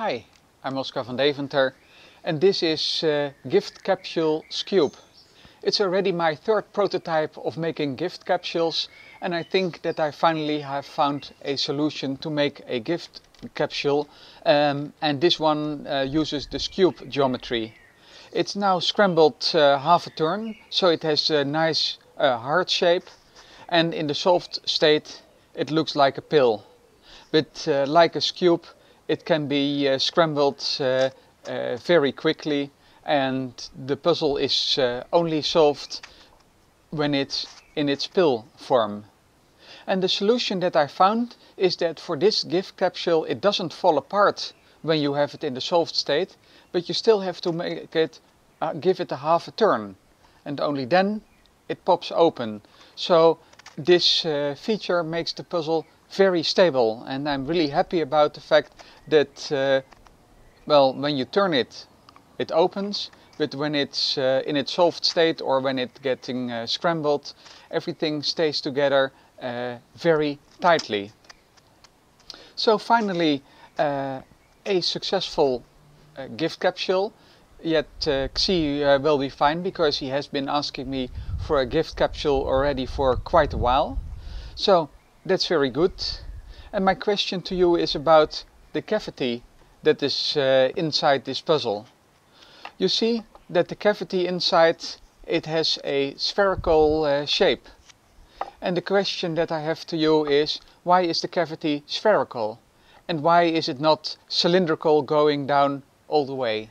Hi, I'm Oskar van Deventer and this is Gift Capsule Cube. It's already my third prototype of making gift capsules, and I think that I finally have found a solution to make a gift capsule, and this one uses the cube geometry. It's now scrambled half a turn, so it has a nice hard shape, and in the soft state it looks like a pill. But like a cube, it can be scrambled very quickly, and the puzzle is only solved when it's in its pill form. And the solution that I found is that for this gift capsule it doesn't fall apart when you have it in the solved state, but you still have to make it, give it a half a turn, and only then it pops open. So this feature makes the puzzle very stable, and I'm really happy about the fact that well, when you turn it, it opens, but when it's in its solved state or when it's getting scrambled, everything stays together very tightly. So finally, a successful gift capsule. Yet Xi will be fine, because he has been asking me for a gift capsule already for quite a while. So that's very good. And my question to you is about the cavity that is inside this puzzle. You see that the cavity inside it has a spherical shape. And the question that I have to you is, why is the cavity spherical? And why is it not cylindrical going down all the way?